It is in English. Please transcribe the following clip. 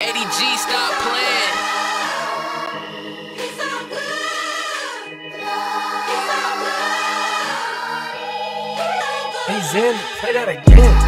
ADG, stop playing. Hey Zen, play that again.